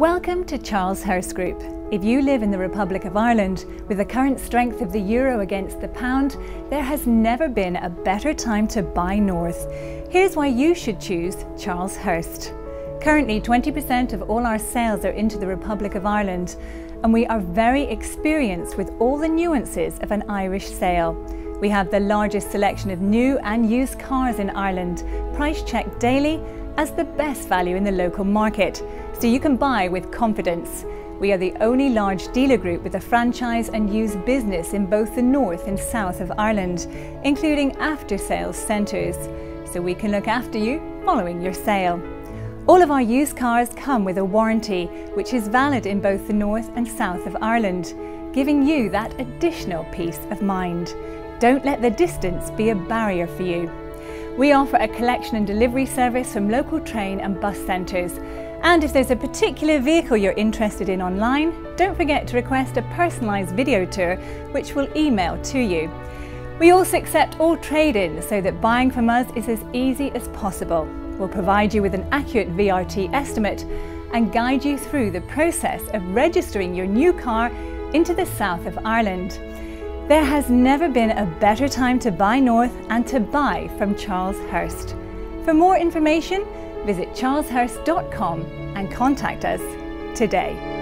Welcome to Charles Hurst Group. If you live in the Republic of Ireland, with the current strength of the euro against the pound, there has never been a better time to buy north. Here's why you should choose Charles Hurst. Currently, 20% of all our sales are into the Republic of Ireland, and we are very experienced with all the nuances of an Irish sale. We have the largest selection of new and used cars in Ireland, price checked daily as the best value in the local market, so you can buy with confidence. We are the only large dealer group with a franchise and used business in both the north and south of Ireland, including after-sales centres, so we can look after you following your sale. All of our used cars come with a warranty, which is valid in both the north and south of Ireland, giving you that additional peace of mind. Don't let the distance be a barrier for you. We offer a collection and delivery service from local train and bus centres. And if there's a particular vehicle you're interested in online, don't forget to request a personalised video tour, which we'll email to you. We also accept all trade-ins so that buying from us is as easy as possible. We'll provide you with an accurate VRT estimate and guide you through the process of registering your new car into the south of Ireland. There has never been a better time to buy north and to buy from Charles Hurst. For more information, visit charleshurst.com and contact us today.